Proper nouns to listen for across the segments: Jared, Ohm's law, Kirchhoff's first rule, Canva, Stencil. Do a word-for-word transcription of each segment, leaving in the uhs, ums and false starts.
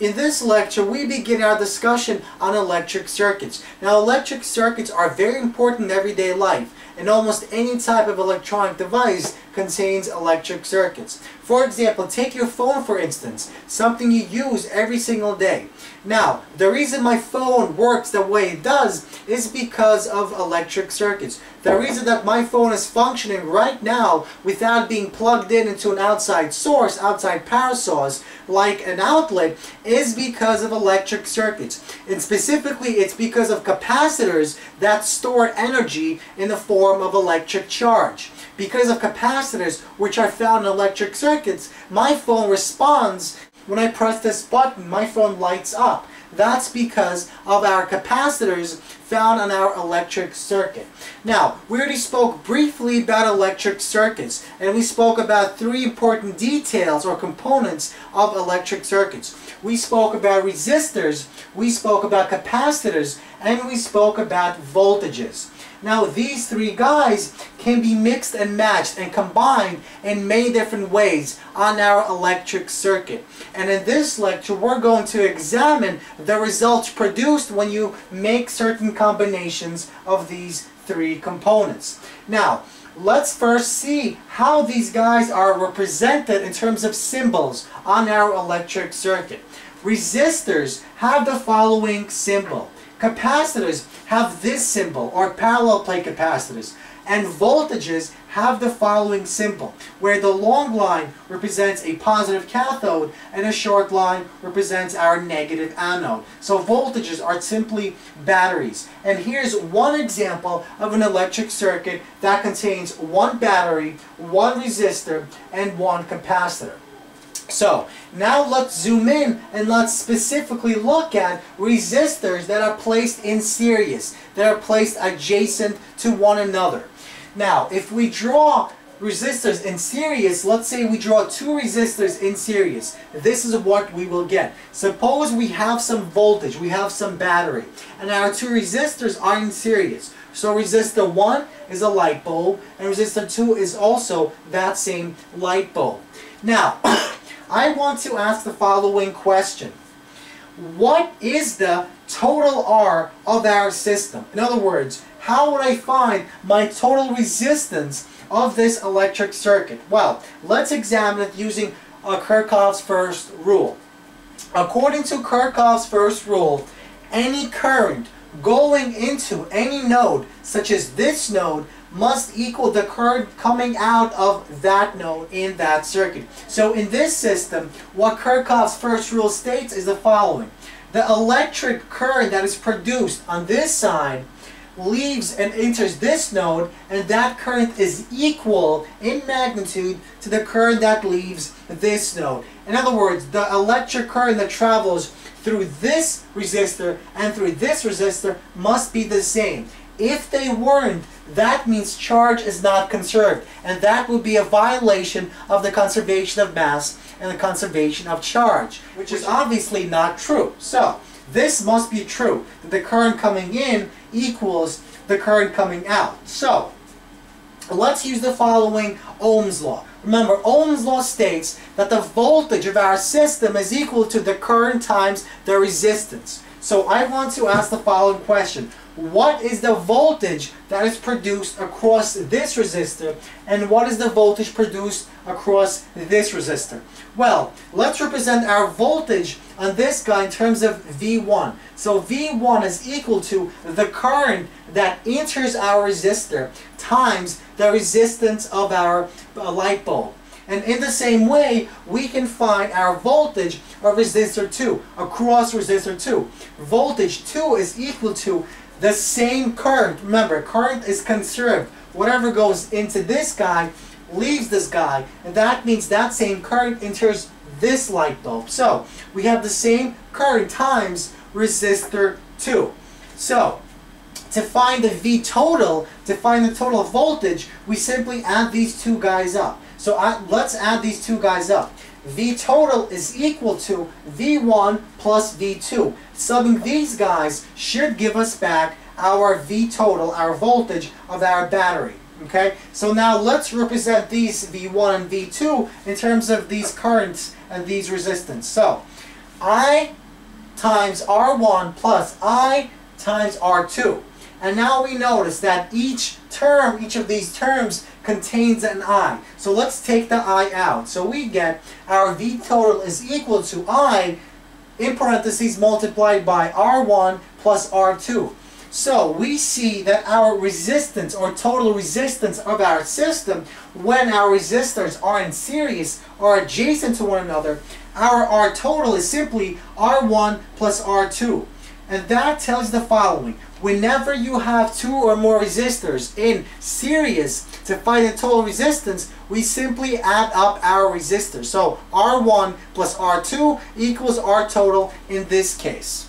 In this lecture, we begin our discussion on electric circuits. Now, electric circuits are very important in everyday life, and almost any type of electronic device contains electric circuits. For example, take your phone for instance, something you use every single day. Now, the reason my phone works the way it does is because of electric circuits. The reason that my phone is functioning right now without being plugged in into an outside source, outside power source, like an outlet, is because of electric circuits. And specifically, it's because of capacitors that store energy in the form of electric charge. Because of capacitors, which are found in electric circuits, my phone responds. When I press this button, my phone lights up. That's because of our capacitors found on our electric circuit. Now, we already spoke briefly about electric circuits, and we spoke about three important details or components of electric circuits. We spoke about resistors, we spoke about capacitors, and we spoke about voltages. Now, these three guys can be mixed and matched and combined in many different ways on our electric circuit. And in this lecture, we're going to examine the results produced when you make certain combinations of these three components. Now, let's first see how these guys are represented in terms of symbols on our electric circuit. Resistors have the following symbol. Capacitors have this symbol, or parallel plate capacitors, and voltages have the following symbol, where the long line represents a positive cathode and a short line represents our negative anode. So voltages are simply batteries. And here's one example of an electric circuit that contains one battery, one resistor, and one capacitor. So, now let's zoom in and let's specifically look at resistors that are placed in series, that are placed adjacent to one another. Now, if we draw resistors in series, let's say we draw two resistors in series, this is what we will get. Suppose we have some voltage, we have some battery, and our two resistors are in series. So resistor one is a light bulb, and resistor two is also that same light bulb. Now, I want to ask the following question. What is the total R of our system? In other words, how would I find my total resistance of this electric circuit? Well, let's examine it using uh, Kirchhoff's first rule. According to Kirchhoff's first rule, any current going into any node, such as this node, must equal the current coming out of that node in that circuit. So in this system, what Kirchhoff's first rule states is the following. The electric current that is produced on this side leaves and enters this node, and that current is equal in magnitude to the current that leaves this node. In other words, the electric current that travels through this resistor and through this resistor must be the same. If they weren't, that means charge is not conserved, and that would be a violation of the conservation of mass and the conservation of charge, which is obviously not true. So, this must be true, that the current coming in equals the current coming out. So, let's use the following Ohm's law. Remember, Ohm's law states that the voltage of our system is equal to the current times the resistance. So I want to ask the following question. What is the voltage that is produced across this resistor, and what is the voltage produced across this resistor? Well, let's represent our voltage on this guy in terms of V one. So V one is equal to the current that enters our resistor times the resistance of our light bulb. And in the same way, we can find our voltage of resistor two, across resistor two. Voltage two is equal to the same current. Remember, current is conserved. Whatever goes into this guy leaves this guy. And that means that same current enters this light bulb. So, we have the same current times resistor two. So, to find the V total, to find the total voltage, we simply add these two guys up. So I, let's add these two guys up. V total is equal to V one plus V two. Summing these guys should give us back our V total, our voltage of our battery. Okay? So now let's represent these V one and V two in terms of these currents and these resistance. So I times R one plus I times R two. And now we notice that each term, each of these terms contains an I. So let's take the I out. So we get our V total is equal to I in parentheses multiplied by R one plus R two. So we see that our resistance or total resistance of our system, when our resistors are in series or adjacent to one another, our R total is simply R one plus R two. And that tells the following. Whenever you have two or more resistors in series to find a total resistance, we simply add up our resistors. So R one plus R two equals R total in this case.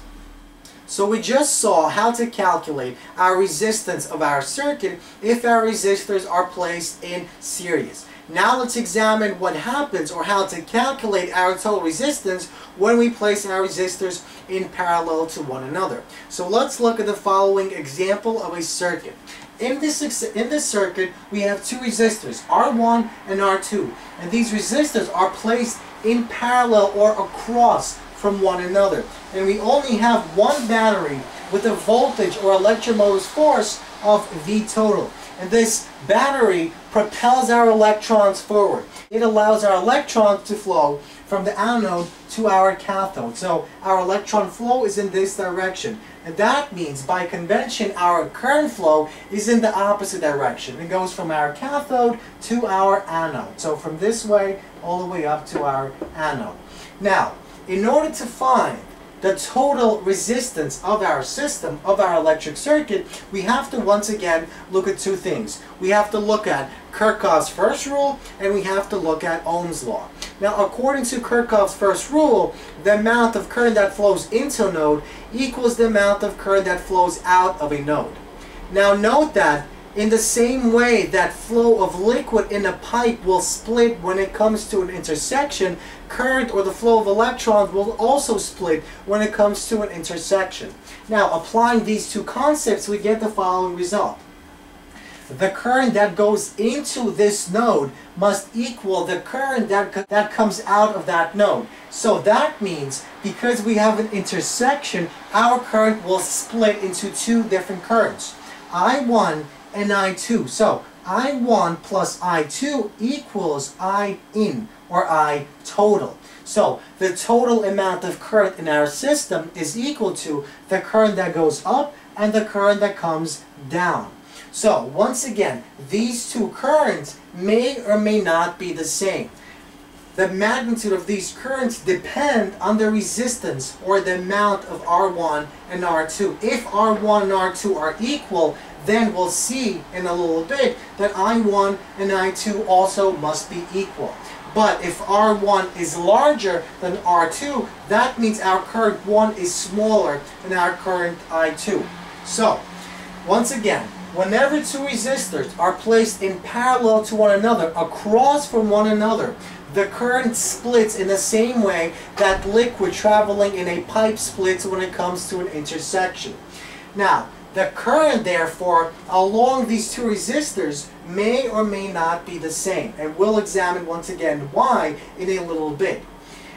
So we just saw how to calculate our resistance of our circuit if our resistors are placed in series. Now let's examine what happens or how to calculate our total resistance when we place our resistors in parallel to one another. So let's look at the following example of a circuit. In this, in this circuit, we have two resistors, R one and R two, and these resistors are placed in parallel or across from one another. And we only have one battery with a voltage or electromotive force of V total. And this battery propels our electrons forward. It allows our electrons to flow from the anode to our cathode. So our electron flow is in this direction. And that means by convention our current flow is in the opposite direction. It goes from our cathode to our anode. So from this way all the way up to our anode. Now, in order to find the total resistance of our system, of our electric circuit, we have to once again look at two things. We have to look at Kirchhoff's first rule and we have to look at Ohm's law. Now, according to Kirchhoff's first rule, the amount of current that flows into a node equals the amount of current that flows out of a node. Now note that in the same way that flow of liquid in a pipe will split when it comes to an intersection, current or the flow of electrons will also split when it comes to an intersection. Now, applying these two concepts, we get the following result. The current that goes into this node must equal the current that, that comes out of that node. So that means because we have an intersection, our current will split into two different currents, I one and I two. So I one plus I two equals I in or I total. So the total amount of current in our system is equal to the current that goes up and the current that comes down. So once again, these two currents may or may not be the same. The magnitude of these currents depend on the resistance or the amount of R one and R two. If R one and R two are equal, then we'll see in a little bit that I one and I two also must be equal. But if R one is larger than R two, that means our current one is smaller than our current I two. So, once again, whenever two resistors are placed in parallel to one another, across from one another, the current splits in the same way that liquid traveling in a pipe splits when it comes to an intersection. Now, the current, therefore, along these two resistors may or may not be the same, and we'll examine once again why in a little bit.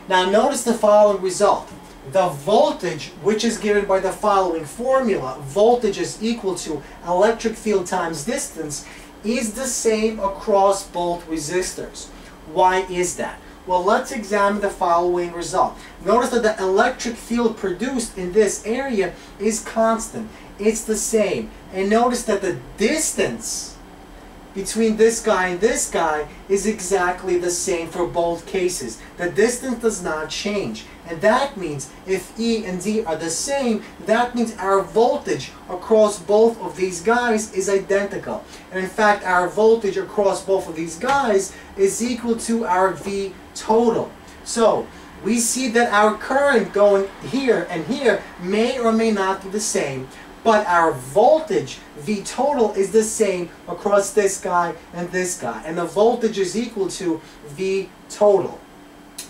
Now notice the following result. The voltage, which is given by the following formula, voltage is equal to electric field times distance, is the same across both resistors. Why is that? Well, let's examine the following result. Notice that the electric field produced in this area is constant. It's the same. And notice that the distance between this guy and this guy is exactly the same for both cases. The distance does not change. And that means if E and D are the same, that means our voltage across both of these guys is identical. And in fact, our voltage across both of these guys is equal to our V total. So we see that our current going here and here may or may not be the same, but our voltage, V total, is the same across this guy and this guy. And the voltage is equal to V total.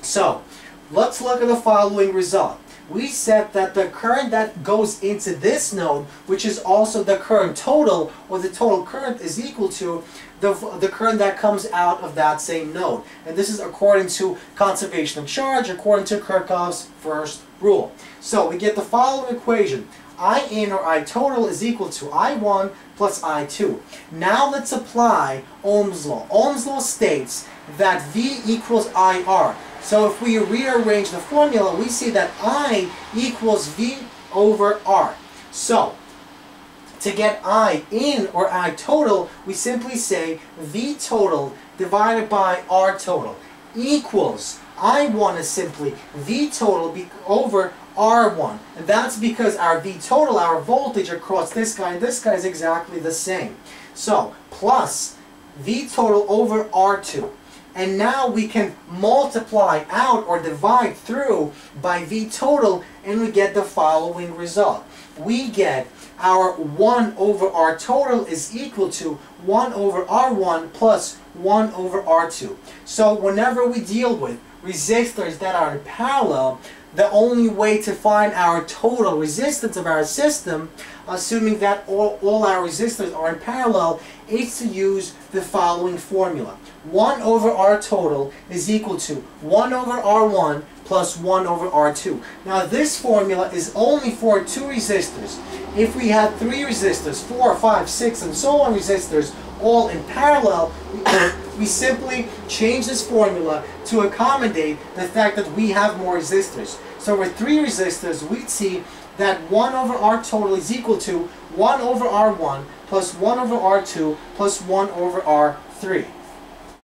So, let's look at the following result. we said that the current that goes into this node, which is also the current total, or the total current, is equal to the, the current that comes out of that same node. And this is according to conservation of charge, according to Kirchhoff's first rule. So we get the following equation. I in or I total is equal to I one plus I two. Now let's apply Ohm's law. Ohm's law states that V equals I R. So if we rearrange the formula, we see that I equals V over R. So to get I in or I total, we simply say V total divided by R total equals I one is simply V total over R one, and that's because our V total, our voltage across this guy and this guy, is exactly the same. So plus V total over R two, and now we can multiply out or divide through by V total, and we get the following result. We get our one over R total is equal to one over R one plus one over R two. So whenever we deal with resistors that are in parallel, the only way to find our total resistance of our system, assuming that all, all our resistors are in parallel, is to use the following formula. one over R total is equal to one over R one plus one over R two. Now this formula is only for two resistors. If we had three resistors, four, five, six, and so on resistors, all in parallel, we simply change this formula to accommodate the fact that we have more resistors. So with three resistors, we'd see that one over R total is equal to one over R one plus one over R two plus one over R three.